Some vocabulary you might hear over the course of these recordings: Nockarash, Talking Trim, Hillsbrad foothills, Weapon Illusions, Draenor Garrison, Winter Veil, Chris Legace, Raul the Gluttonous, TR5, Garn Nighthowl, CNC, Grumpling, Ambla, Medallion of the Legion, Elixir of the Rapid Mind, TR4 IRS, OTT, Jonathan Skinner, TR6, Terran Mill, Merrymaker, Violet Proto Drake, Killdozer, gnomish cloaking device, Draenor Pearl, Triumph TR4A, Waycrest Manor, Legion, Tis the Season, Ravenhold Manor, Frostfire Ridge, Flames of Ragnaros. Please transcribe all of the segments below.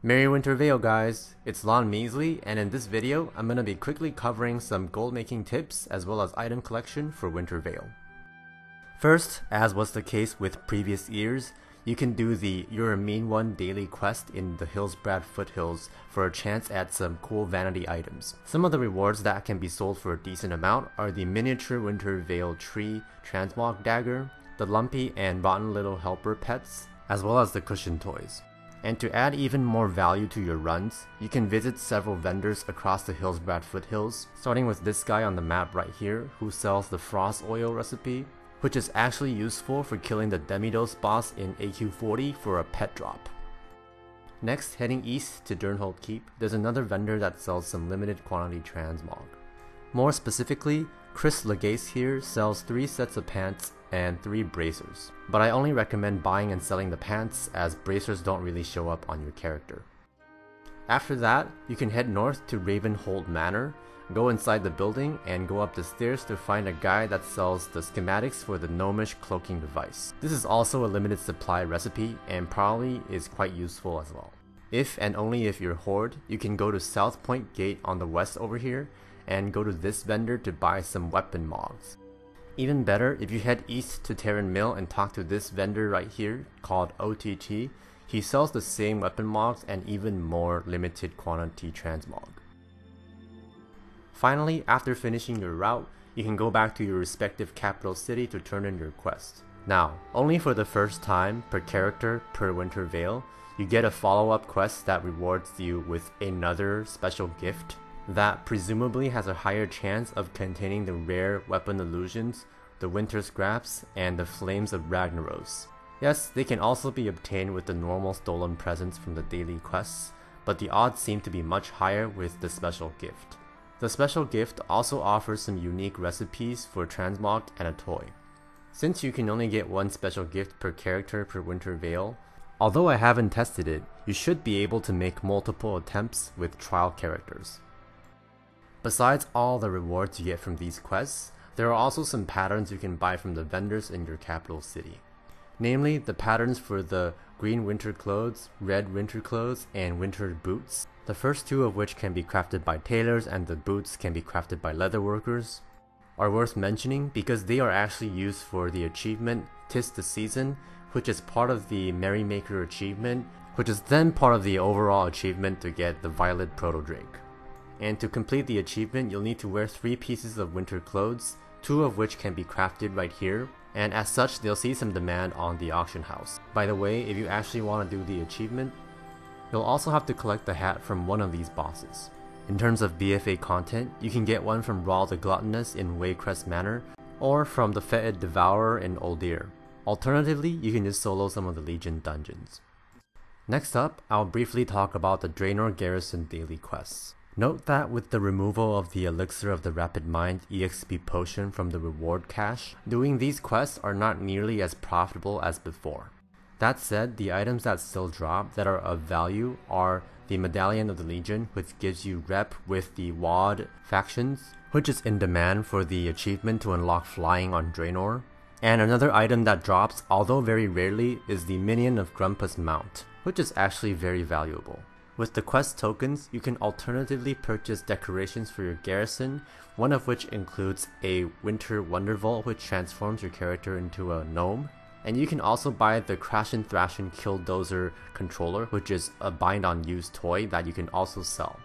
Merry Winter Veil, guys, it's Lon Measley, and in this video I'm going to be quickly covering some gold making tips as well as item collection for Winter Veil. First, as was the case with previous years, you can do the You're a Mean One daily quest in the Hillsbrad foothills for a chance at some cool vanity items. Some of the rewards that can be sold for a decent amount are the miniature Winter Veil tree, transmog dagger, the lumpy and rotten little helper pets, as well as the cushion toys. And to add even more value to your runs, you can visit several vendors across the Hillsbrad foothills, starting with this guy on the map right here who sells the frost oil recipe, which is actually useful for killing the demidose boss in AQ40 for a pet drop. Next, heading east to Dernhold Keep, there's another vendor that sells some limited quantity transmog. More specifically, Chris Legace here sells 3 sets of pants and 3 bracers, but I only recommend buying and selling the pants as bracers don't really show up on your character. After that, you can head north to Ravenhold Manor, go inside the building and go up the stairs to find a guy that sells the schematics for the gnomish cloaking device. This is also a limited supply recipe and probably is quite useful as well. If and only if you're Horde, you can go to Southpoint Gate on the west over here and go to this vendor to buy some weapon mods. Even better, if you head east to Terran Mill and talk to this vendor right here called OTT, he sells the same weapon mods and even more limited quantity transmog. Finally, after finishing your route, you can go back to your respective capital city to turn in your quest. Now, only for the first time per character per Winter Veil, you get a follow-up quest that rewards you with another special gift that presumably has a higher chance of containing the rare Weapon Illusions, the Winter Scraps, and the Flames of Ragnaros. Yes, they can also be obtained with the normal stolen presents from the daily quests, but the odds seem to be much higher with the special gift. The special gift also offers some unique recipes for transmog and a toy. Since you can only get one special gift per character per Winter Veil, although I haven't tested it, you should be able to make multiple attempts with trial characters. Besides all the rewards you get from these quests, there are also some patterns you can buy from the vendors in your capital city. Namely, the patterns for the green winter clothes, red winter clothes, and winter boots, the first two of which can be crafted by tailors and the boots can be crafted by leather workers, are worth mentioning because they are actually used for the achievement Tis the Season, which is part of the Merrymaker achievement, which is then part of the overall achievement to get the Violet Proto Drake. And to complete the achievement, you'll need to wear 3 pieces of winter clothes, 2 of which can be crafted right here, and as such they'll see some demand on the auction house. By the way, if you actually want to do the achievement, you'll also have to collect the hat from one of these bosses. In terms of BFA content, you can get one from Raul the Gluttonous in Waycrest Manor, or from the Fetid Devourer in Uldir. Alternatively, you can just solo some of the Legion dungeons. Next up, I'll briefly talk about the Draenor Garrison daily quests. Note that with the removal of the Elixir of the Rapid Mind EXP potion from the reward cache, doing these quests are not nearly as profitable as before. That said, the items that still drop that are of value are the Medallion of the Legion, which gives you rep with the WoD factions, which is in demand for the achievement to unlock flying on Draenor. And another item that drops, although very rarely, is the Minion of Grumpus mount, which is actually very valuable. With the quest tokens, you can alternatively purchase decorations for your garrison, one of which includes a Winter Wonder Vault which transforms your character into a gnome, and you can also buy the Crash and Thrash and Killdozer controller, which is a bind on used toy that you can also sell.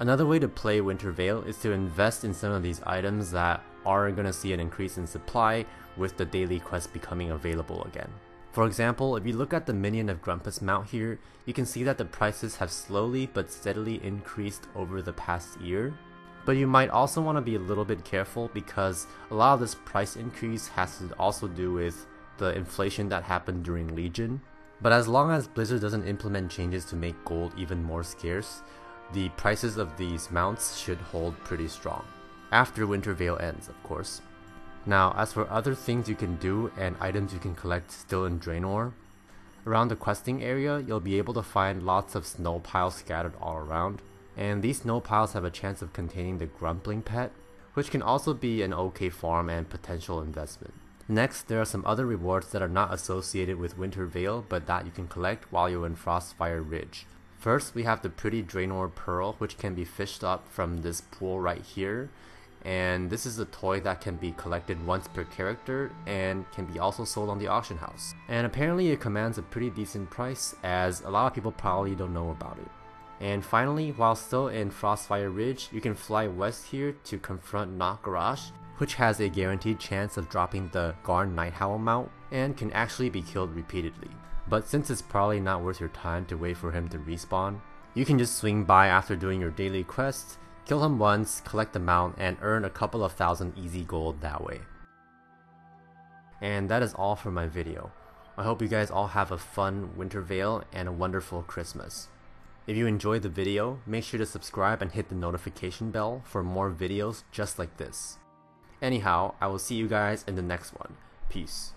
Another way to play Winter Veil is to invest in some of these items that are going to see an increase in supply with the daily quest becoming available again. For example, if you look at the Minion of Grumpus mount here, you can see that the prices have slowly but steadily increased over the past year. But you might also want to be a little bit careful because a lot of this price increase has to also do with the inflation that happened during Legion. But as long as Blizzard doesn't implement changes to make gold even more scarce, the prices of these mounts should hold pretty strong. After Winter Veil ends, of course. Now, as for other things you can do and items you can collect still in Draenor, around the questing area you'll be able to find lots of snow piles scattered all around, and these snow piles have a chance of containing the Grumpling pet, which can also be an okay farm and potential investment. Next, there are some other rewards that are not associated with Winter Veil but that you can collect while you're in Frostfire Ridge. First, we have the pretty Draenor Pearl, which can be fished up from this pool right here. And this is a toy that can be collected once per character and can be also sold on the auction house. And apparently it commands a pretty decent price, as a lot of people probably don't know about it. And finally, while still in Frostfire Ridge, you can fly west here to confront Nockarash, which has a guaranteed chance of dropping the Garn Nighthowl mount and can actually be killed repeatedly. But since it's probably not worth your time to wait for him to respawn, you can just swing by after doing your daily quests, kill him once, collect the mount, and earn a couple of thousand easy gold that way. And that is all for my video. I hope you guys all have a fun Winter Veil and a wonderful Christmas. If you enjoyed the video, make sure to subscribe and hit the notification bell for more videos just like this. Anyhow, I will see you guys in the next one. Peace.